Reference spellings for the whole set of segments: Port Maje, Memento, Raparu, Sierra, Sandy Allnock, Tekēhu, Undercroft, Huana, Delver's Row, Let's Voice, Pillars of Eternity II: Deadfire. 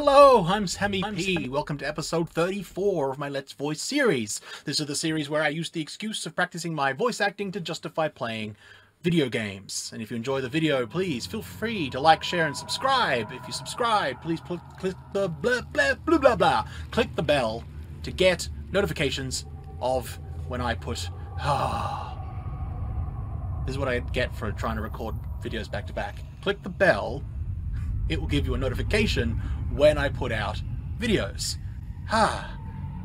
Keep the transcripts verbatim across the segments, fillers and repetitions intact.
Hello, I'm Sammy P. Welcome to episode thirty-four of my Let's Voice series. This is the series where I use the excuse of practicing my voice acting to justify playing video games. And if you enjoy the video, please feel free to like, share, and subscribe. If you subscribe, please pl click the blah, blah, blah, blah, blah. Click the bell to get notifications of when I put... This is what I get for trying to record videos back to back. Click the bell. It will give you a notification when I put out videos. Ha!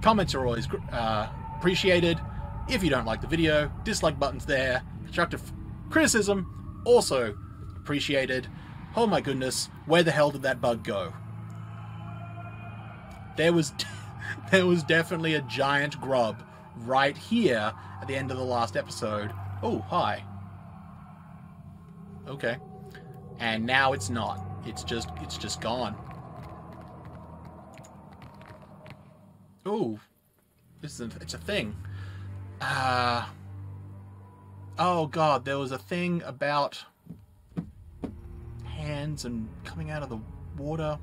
Comments are always uh, appreciated. If you don't like the video, dislike button's there. Constructive criticism also appreciated. Oh my goodness, where the hell did that bug go? There was, there was definitely a giant grub right here at the end of the last episode. Oh, hi. Okay. And now it's not. It's just, it's just gone. Ooh. This is a, it's a thing. Uh, oh God, there was a thing about hands and coming out of the water.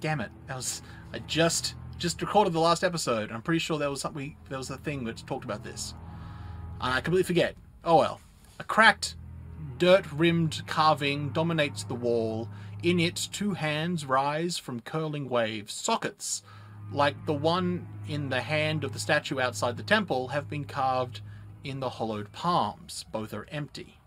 Damn it. That was, I just, just recorded the last episode. And I'm pretty sure there was something, there was a thing which talked about this. I completely forget. Oh well. A cracked, dirt-rimmed carving dominates the wall. In it, two hands rise from curling wave sockets. Like the one in the hand of the statue outside the temple have been carved in the hollowed palms. Both are empty.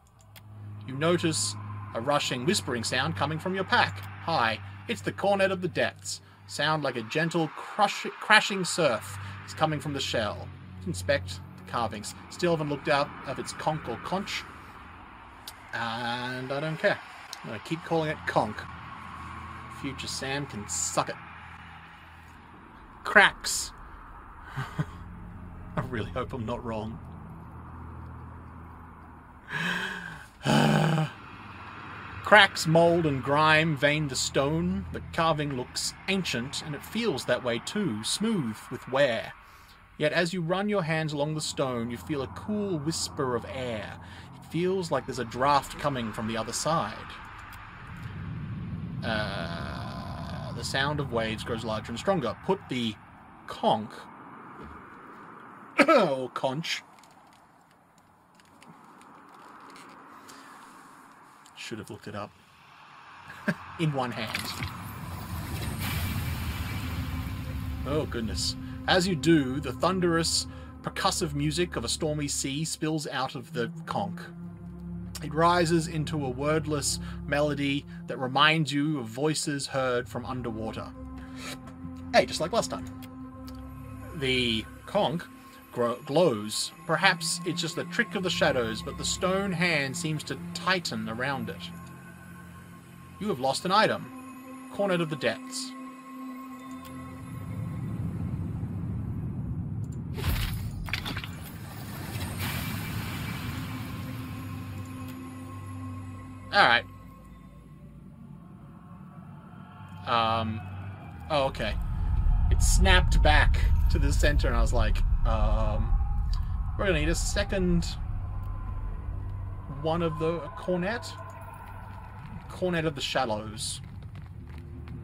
You notice a rushing, whispering sound coming from your pack. Hi, it's the cornet of the depths. Sound like a gentle, crush crashing surf is coming from the shell. Inspect carvings. Still haven't looked out if it's conch or conch. And I don't care. I'm going to keep calling it conch. Future Sam can suck it. Cracks. I really hope I'm not wrong. Cracks, mold, and grime vein the stone. The carving looks ancient, and it feels that way too, smooth with wear. Yet as you run your hands along the stone, you feel a cool whisper of air. It feels like there's a draft coming from the other side. Uh, the sound of waves grows larger and stronger. Put the conch, or conch. Should have looked it up. In one hand. Oh, goodness. As you do, the thunderous, percussive music of a stormy sea spills out of the conch. It rises into a wordless melody that reminds you of voices heard from underwater. Hey, just like last time. The conch glows. Perhaps it's just a trick of the shadows, but the stone hand seems to tighten around it. You have lost an item. Cornet of the Depths. Alright. Um, oh, okay. It snapped back to the center and I was like, um, we're gonna need a second one of the cornet. Cornet of the Shallows.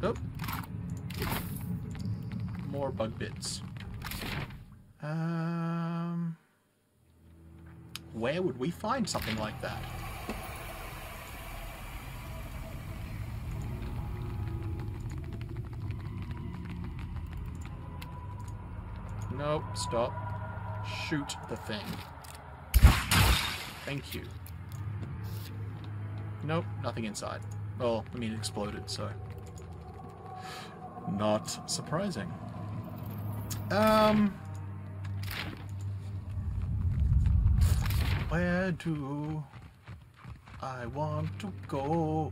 Oh. More bug bits. Um, where would we find something like that? Nope, stop. Shoot the thing. Thank you. Nope, nothing inside. Well, I mean, it exploded, so... Not surprising. Um... Where do I want to go?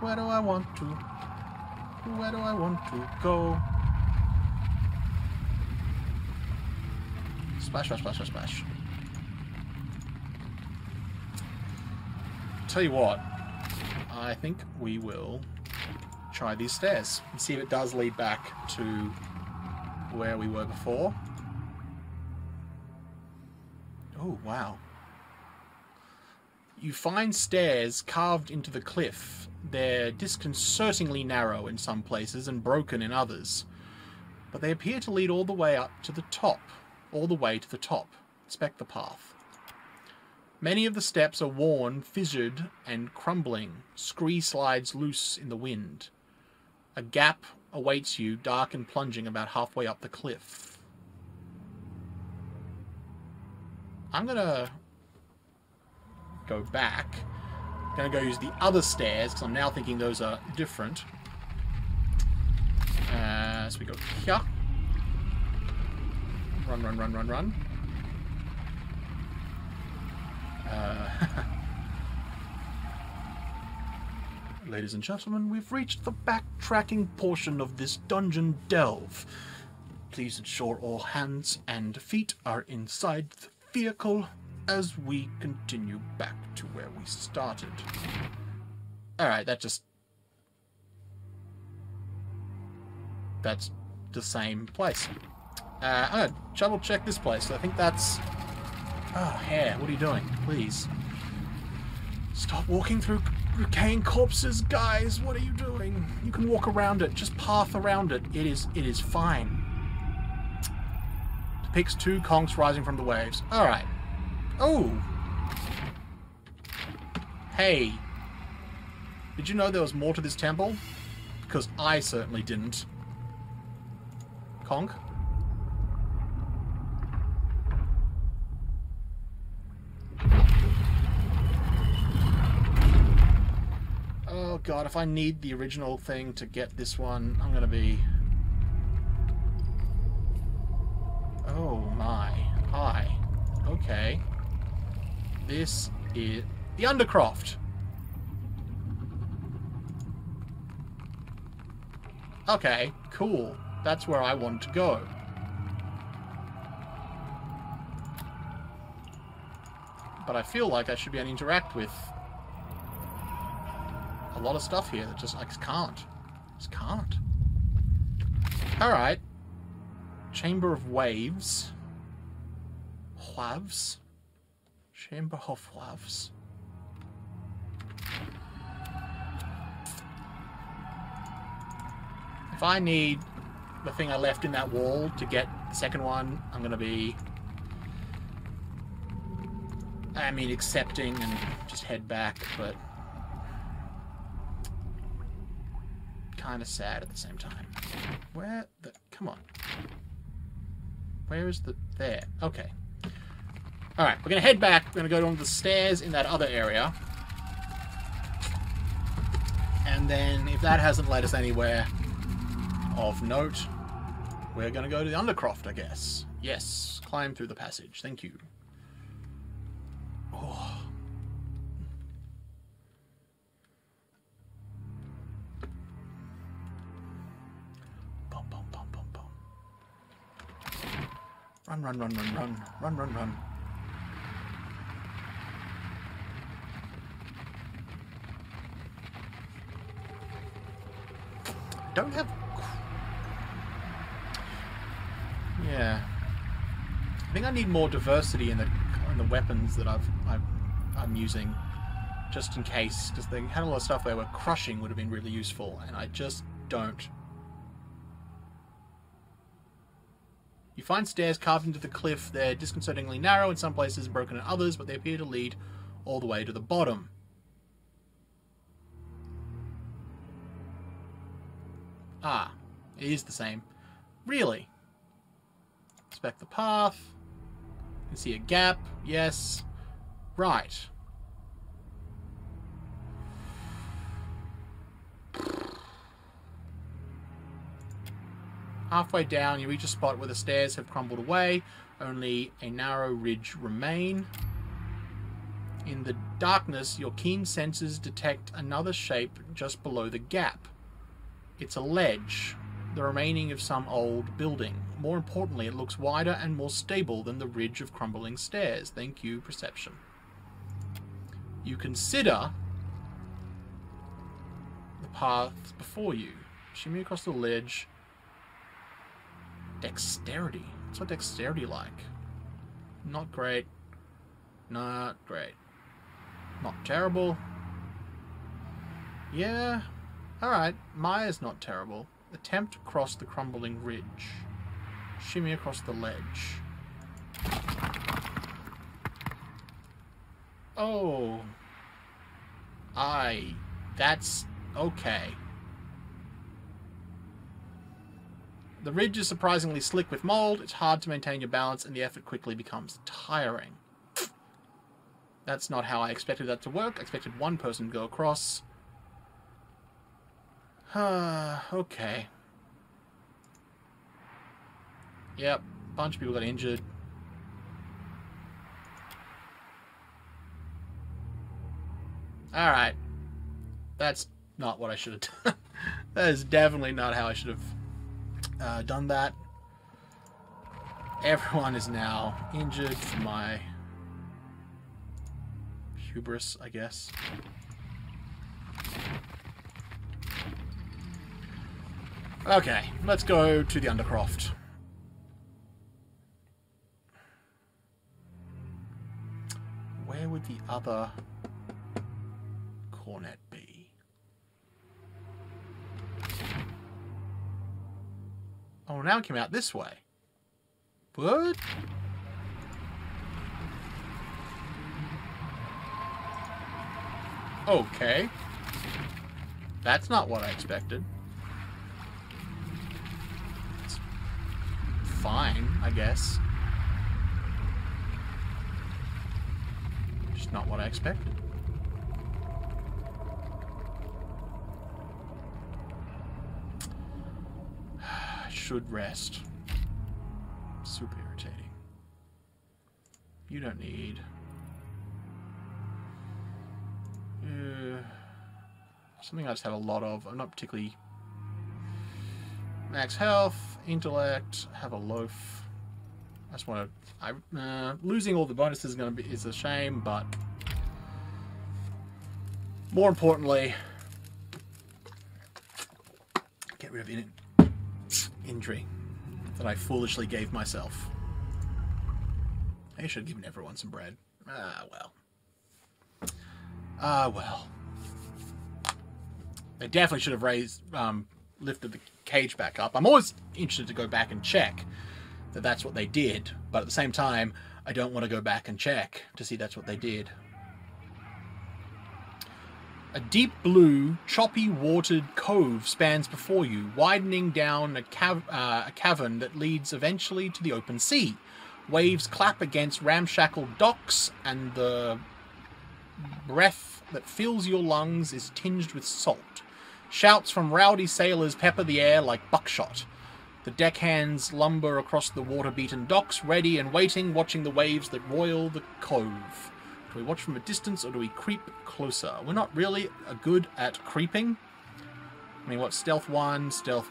Where do I want to? Where do I want to go? Splash, splash, splash, splash. Tell you what, I think we will try these stairs and see if it does lead back to where we were before. Oh, wow. you find stairs carved into the cliff. They're disconcertingly narrow in some places and broken in others. But they appear to lead all the way up to the top. All the way to the top. Inspect the path. Many of the steps are worn, fissured, and crumbling. Scree slides loose in the wind. A gap awaits you, dark and plunging, about halfway up the cliff. I'm gonna go back. I'm gonna go use the other stairs, because I'm now thinking those are different. Uh, so we go here. Run, run, run, run, run. Uh, Ladies and gentlemen, we've reached the backtracking portion of this dungeon delve. Please ensure all hands and feet are inside the vehicle as we continue back to where we started. Alright, that just... that's the same place. Uh, I'm gonna double check this place. I think that's... oh, hair, what are you doing? Please. Stop walking through decaying corpses, guys. What are you doing? You can walk around it. Just path around it. It is it is fine. Depicts two conchs rising from the waves. Alright. Oh! Hey. Did you know there was more to this temple? Because I certainly didn't. Conch? Oh god, if I need the original thing to get this one, I'm gonna be... oh my. Hi. Okay. This is... the Undercroft! Okay, cool. That's where I want to go. But I feel like I should be able to interact with... a lot of stuff here that just I just can't. Just can't. Alright. Chamber of Waves. Waves. Chamber of Waves. If I need the thing I left in that wall to get the second one, I'm gonna be... I mean, accepting and just head back, but... kind of sad at the same time. Where the... come on. Where is the... there. Okay. Alright, we're going to head back. We're going to go down the stairs in that other area. And then, if that hasn't led us anywhere of note, we're going to go to the Undercroft, I guess. Yes. Climb through the passage. Thank you. Oh... Run, run, run, run, run, run, run, run. Don't have... yeah. I think I need more diversity in the in the weapons that I've, I've I'm using, just in case, because they had a lot of stuff they were crushing would have been really useful, and I just don't. You find stairs carved into the cliff. They're disconcertingly narrow in some places, broken in others, but they appear to lead all the way to the bottom. Ah, it is the same. Really? Inspect the path. You can see a gap. Yes. Right. Halfway down, you reach a spot where the stairs have crumbled away. Only a narrow ridge remain. In the darkness, your keen senses detect another shape just below the gap. It's a ledge, the remaining of some old building. More importantly, it looks wider and more stable than the ridge of crumbling stairs. Thank you, perception. You consider the path before you. Shimmy across the ledge. Dexterity. What's what dexterity like? Not great. Not great. Not terrible. Yeah. Alright. Maje's not terrible. Attempt to cross the crumbling ridge. Shimmy across the ledge. Oh. Aye. That's okay. The ridge is surprisingly slick with mold. It's hard to maintain your balance and the effort quickly becomes tiring. That's not how I expected that to work. I expected one person to go across. Uh, okay. Yep, a bunch of people got injured. Alright. That's not what I should have done. That is definitely not how I should have uh, done that. Everyone is now injured for my hubris, I guess. Okay, let's go to the Undercroft. Where would the other cornet be? Oh, now it came out this way. What? Okay. That's not what I expected. It's fine, I guess. Just not what I expected. Should rest. Super irritating. You don't need... Uh, something I just have a lot of. I'm not particularly... Max health, intellect, have a loaf. I just want to... I, uh, losing all the bonuses is going to be is a shame, but... More importantly... Get rid of in injury that I foolishly gave myself. I should have given everyone some bread. Ah, well. Ah, uh, well. They definitely should have raised, um, lifted the cage back up. I'm always interested to go back and check that that's what they did, but at the same time, I don't want to go back and check to see that's what they did. A deep blue, choppy, watered cove spans before you, widening down a, cav uh, a cavern that leads eventually to the open sea. Waves clap against ramshackle docks and the... breath that fills your lungs is tinged with salt. Shouts from rowdy sailors pepper the air like buckshot. The deckhands lumber across the water-beaten docks, ready and waiting, watching the waves that roil the cove. Do we watch from a distance, or do we creep closer? We're not really good at creeping. I mean, what? Stealth one, stealth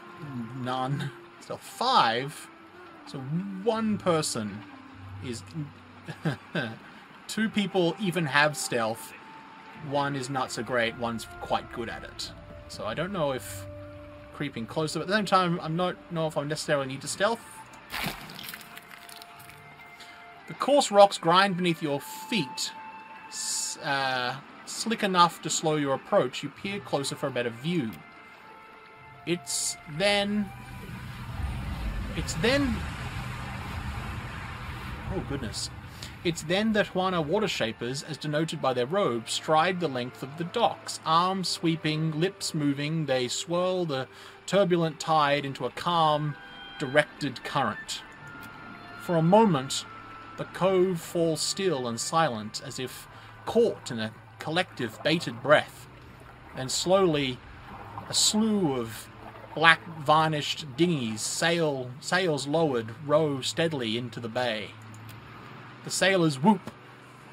none, stealth five. So one person is... Two people even have stealth. One is not so great, one's quite good at it. So I don't know if creeping closer, but at the same time, I don't know if I necessarily need to stealth. The coarse rocks grind beneath your feet. Uh, slick enough to slow your approach, you peer closer for a better view. It's then... It's then... Oh, goodness. It's then that Huana water shapers, as denoted by their robes, stride the length of the docks. Arms sweeping, lips moving, they swirl the turbulent tide into a calm, directed current. For a moment, the cove falls still and silent, as if caught in a collective bated breath. Then slowly, a slew of black varnished dinghies, sail, sails lowered, row steadily into the bay. The sailors whoop,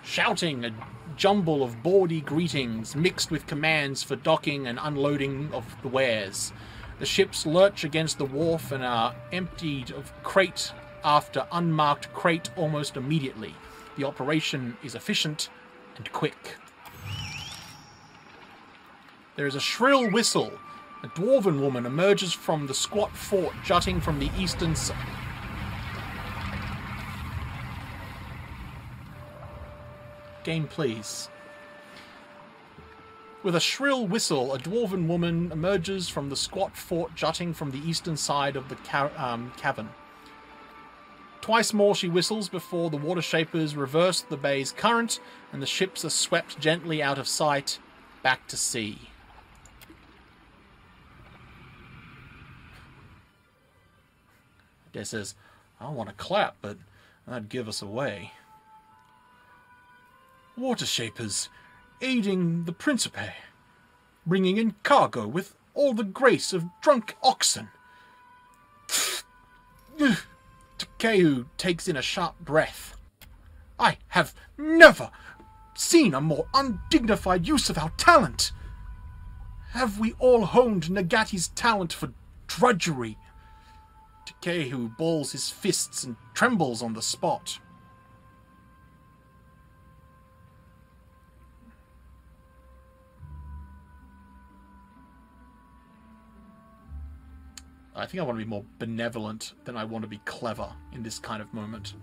shouting a jumble of bawdy greetings mixed with commands for docking and unloading of the wares. The ships lurch against the wharf and are emptied of crate after unmarked crate almost immediately. The operation is efficient and quick. There is a shrill whistle. A dwarven woman emerges from the squat fort jutting from the eastern side. Game, please. With a shrill whistle, a dwarven woman emerges from the squat fort jutting from the eastern side of the ca um, cavern. Twice more she whistles before the water shapers reverse the bay's current and the ships are swept gently out of sight, back to sea. Des says, I want to clap, but that'd give us away. Water shapers aiding the Principe, bringing in cargo with all the grace of drunk oxen. Tekēhu takes in a sharp breath. I have never seen a more undignified use of our talent. Have we all honed Nagati's talent for drudgery? Tekēhu balls his fists and trembles on the spot. I think I want to be more benevolent than I want to be clever in this kind of moment.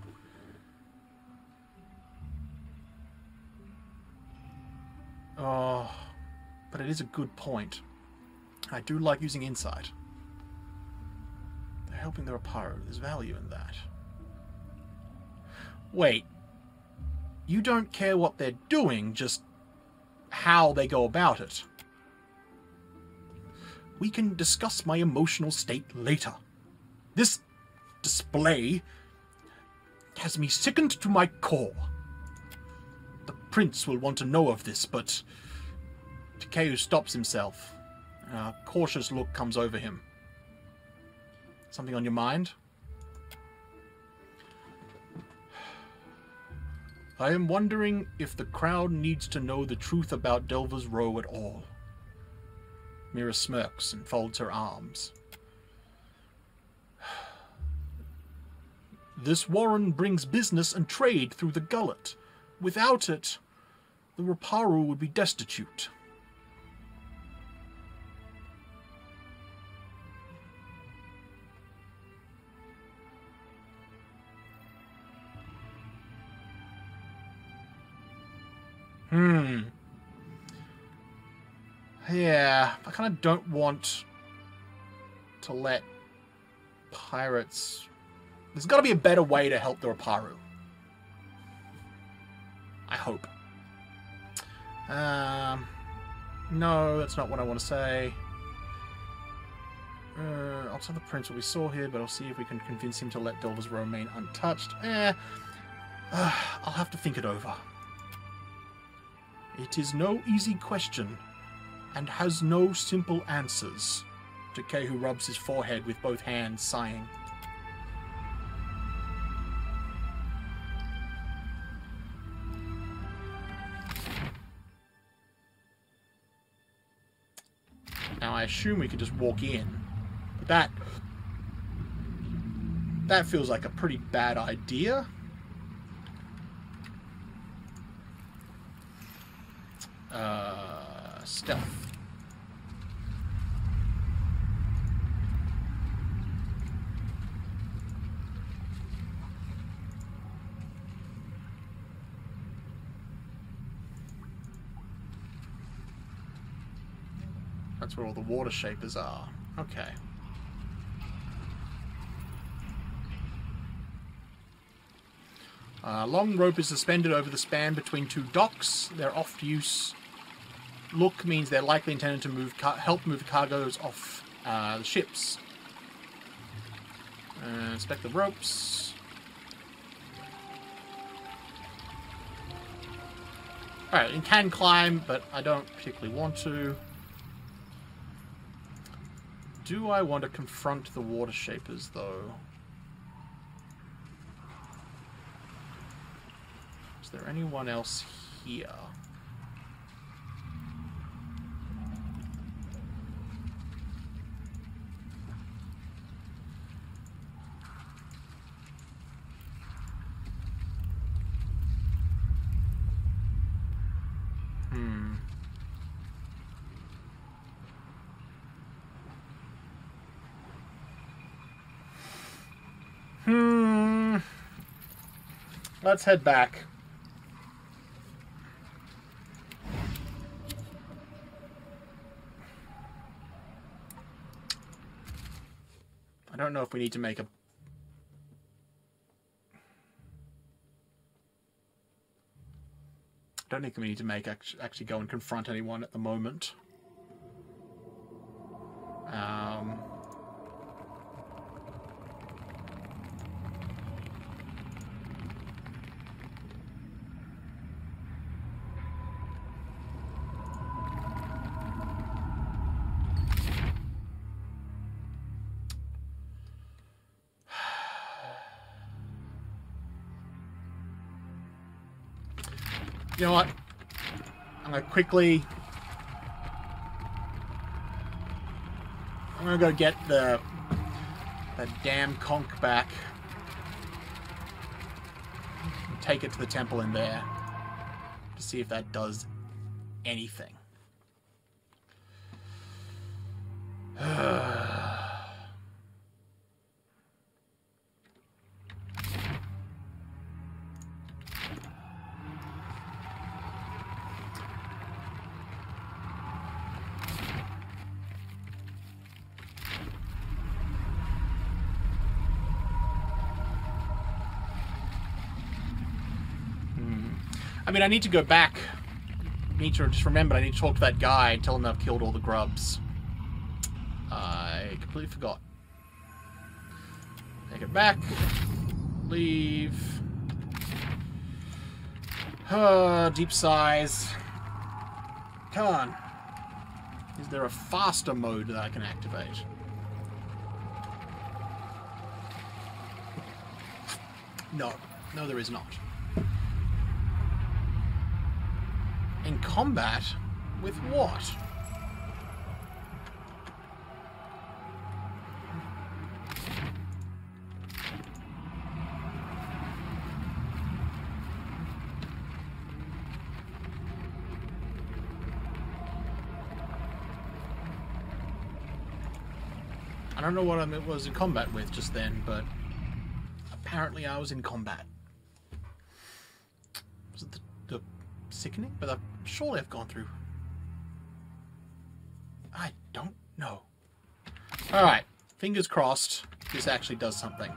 Oh, but it is a good point. I do like using insight. They're helping the Raparu. There's value in that. Wait. You don't care what they're doing, just how they go about it. We can discuss my emotional state later. This display has me sickened to my core. The prince will want to know of this, but... Tekēhu stops himself. A cautious look comes over him. Something on your mind? I am wondering if the crowd needs to know the truth about Delver's Row at all. Mira smirks and folds her arms. This warren brings business and trade through the gullet. Without it, the Raparu would be destitute. Hmm. Yeah, I kind of don't want to let pirates... There's got to be a better way to help the Raparu. I hope. Um, no, that's not what I want to say. Uh, I'll tell the prince what we saw here, but I'll see if we can convince him to let Delver's Row remain untouched. Eh, uh, I'll have to think it over. It is no easy question. And has no simple answers. Tekēhu rubs his forehead with both hands, sighing. Now I assume we could just walk in. But that... That feels like a pretty bad idea. Uh... Stealth. That's where all the water shapers are. Okay. A long rope is suspended over the span between two docks. They're off use. Look means they're likely intended to move car help move cargoes off uh, the ships. Uh, inspect the ropes. Alright, it can climb, but I don't particularly want to. Do I want to confront the water shapers, though? Is there anyone else here? Let's head back. I don't know if we need to make a... I don't think we need to make actually go and confront anyone at the moment. Um... You know what? I'm gonna quickly. I'm gonna go get the the damn conch back. And take it to the temple in there to see if that does anything. I mean, I need to go back. I need to just remember, I need to talk to that guy and tell him I've killed all the grubs. I completely forgot. Take it back. Leave. Oh, deep sighs. Come on. Is there a faster mode that I can activate? No. No, there is not. In combat with what? I don't know what I was in combat with just then, but apparently I was in combat. Was it the, the sickening? But the surely I've gone through. I don't know. Alright. Fingers crossed this actually does something.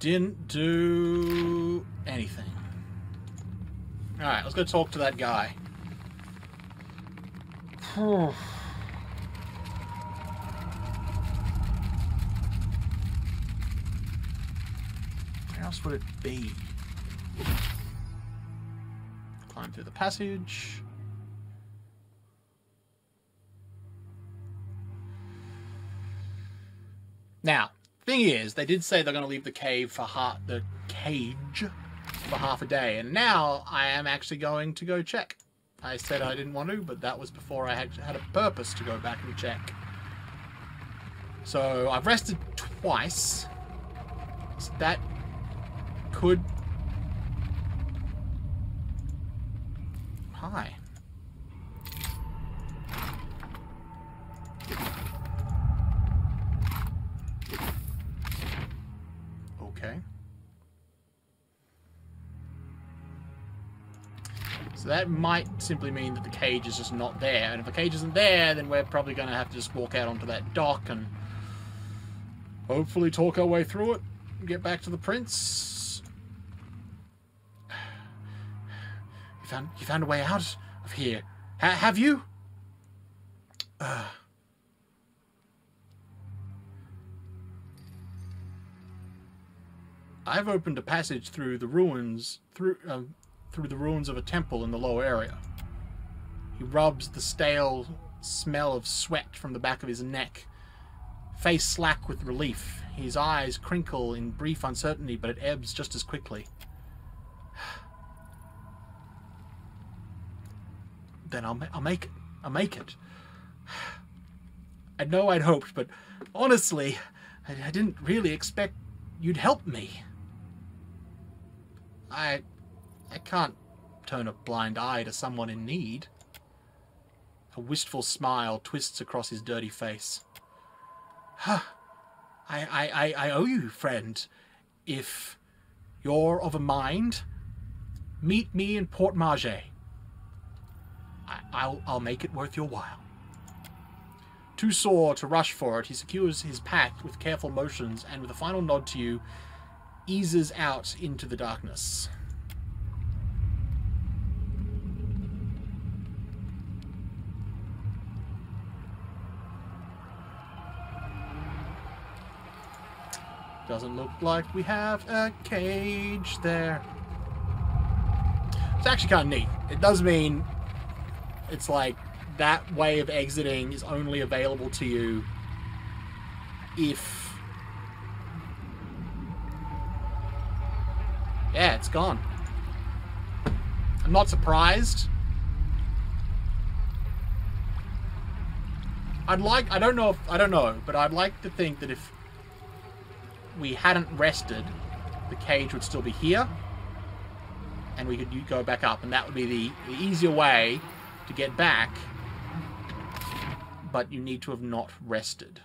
Didn't do anything. Alright, let's go talk to that guy. Where else would it be? Climb through the passage. Now. Thing is, they did say they're going to leave the cave for half, the cage for half a day, and now I am actually going to go check. I said I didn't want to, but that was before I had had a purpose to go back and check. So I've rested twice. So that could. Hi. That might simply mean that the cage is just not there. And if the cage isn't there, then we're probably going to have to just walk out onto that dock and hopefully talk our way through it and get back to the prince. You found, you found a way out of here. Ha have you? Uh. I've opened a passage through the ruins, through... Um, through the ruins of a temple in the lower area. He rubs the stale smell of sweat from the back of his neck. Face slack with relief. His eyes crinkle in brief uncertainty, but it ebbs just as quickly. then I'll, ma I'll make it. I'll make it. I know I'd hoped, but honestly, I, I didn't really expect you'd help me. I... I can't turn a blind eye to someone in need. A wistful smile twists across his dirty face. Huh. I, I, I, I owe you, friend. If you're of a mind, meet me in Port Maje. I, I'll, I'll make it worth your while. Too sore to rush for it, he secures his pack with careful motions and, with a final nod to you, eases out into the darkness. Doesn't look like we have a cage there. It's actually kind of neat. It does mean it's like that way of exiting is only available to you if... Yeah, it's gone. I'm not surprised. I'd like... I don't know if... I don't know, but I'd like to think that if we hadn't rested, the cage would still be here and we could go back up, and that would be the, the easier way to get back, but you need to have not rested.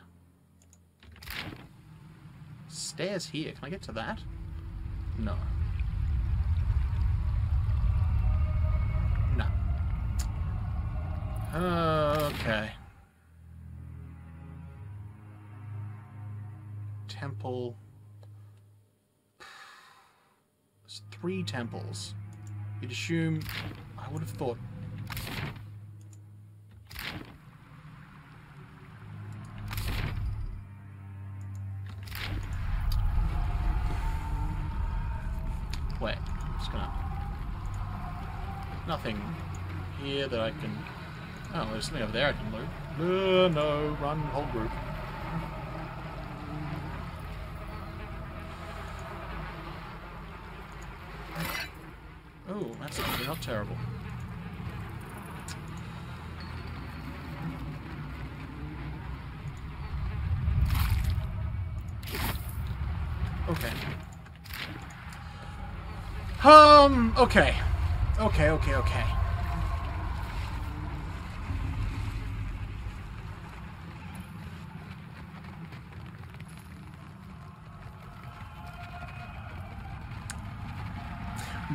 Stairs here, can I get to that? No. No. Okay. Temple. There's three temples. You'd assume... I would have thought... Wait. I'm just gonna... Nothing here that I can... Oh, there's something over there I can loot. No, no. Run, whole group. That's actually not terrible. Okay. Um, okay. Okay, okay, okay.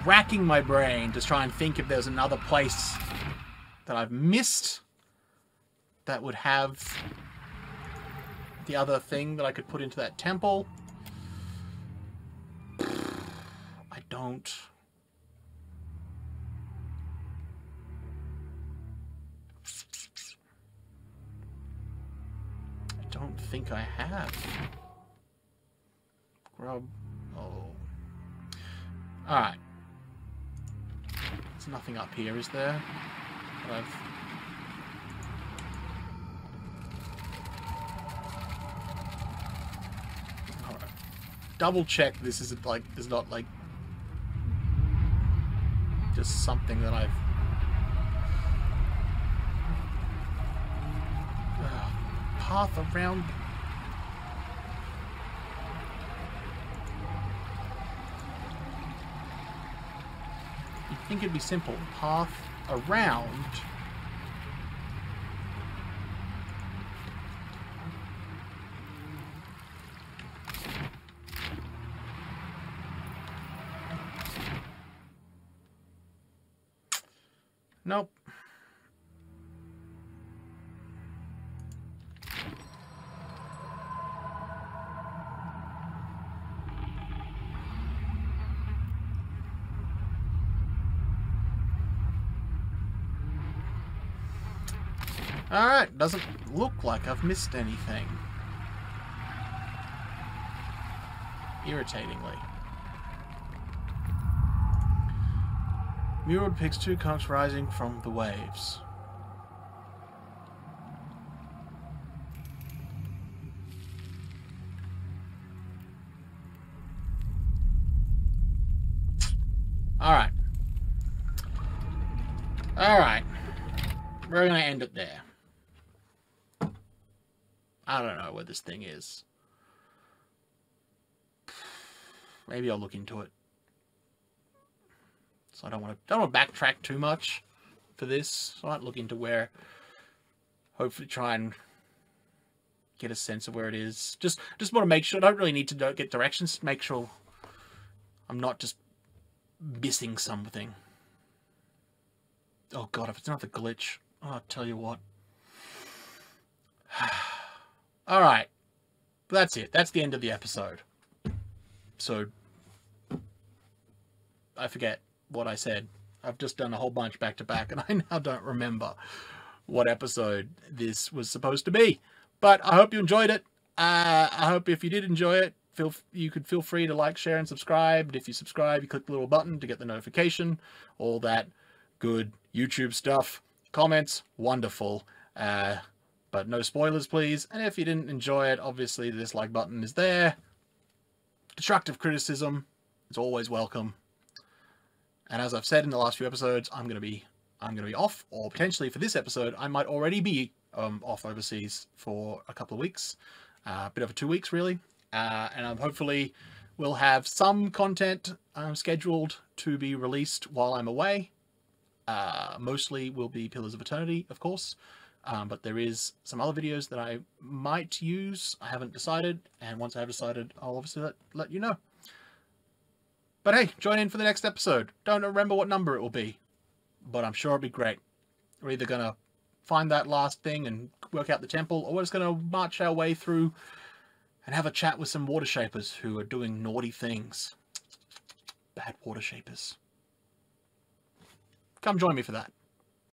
Racking my brain to try and think if there's another place that I've missed that would have the other thing that I could put into that temple. I don't. I don't think I have. Grub. Oh. Alright. There's nothing up here, is there? But I've... Alright. Double check this isn't like, is not like just something that I've... Ugh. Path around... I think it'd be simple. Path around. Nope. Alright, doesn't look like I've missed anything. Irritatingly. Murad picks two conchs rising from the waves. Alright. Alright. we're going to end up there. I don't know where this thing is. Maybe I'll look into it. So I don't want to don't want to backtrack too much for this. I might look into where, hopefully try and get a sense of where it is. Just just want to make sure. I don't really need to get directions. Make sure I'm not just missing something. Oh god, if it's not the glitch, I'll tell you what. All right, that's it. That's the end of the episode. So I forget what I said. I've just done a whole bunch back to back and I now don't remember what episode this was supposed to be, but I hope you enjoyed it. Uh, I hope if you did enjoy it, feel, you could feel free to like, share and subscribe. And if you subscribe, you click the little button to get the notification, all that good YouTube stuff, comments. Wonderful. Uh, but no spoilers, please. And if you didn't enjoy it, obviously the dislike button is there. Destructive criticism is always welcome. And as I've said in the last few episodes, I'm going to be I'm going to be off, or potentially for this episode, I might already be um, off overseas for a couple of weeks, a uh, bit over two weeks really. Uh, and I'm hopefully will have some content um, scheduled to be released while I'm away. Uh, mostly will be Pillars of Eternity, of course, um, but there is some other videos that I might use. I haven't decided, and once I have decided, I'll obviously let, let you know. But hey, join in for the next episode. Don't remember what number it will be, but I'm sure it'll be great. We're either going to find that last thing and work out the temple, or we're just going to march our way through and have a chat with some water shapers who are doing naughty things. Bad water shapers. Come join me for that.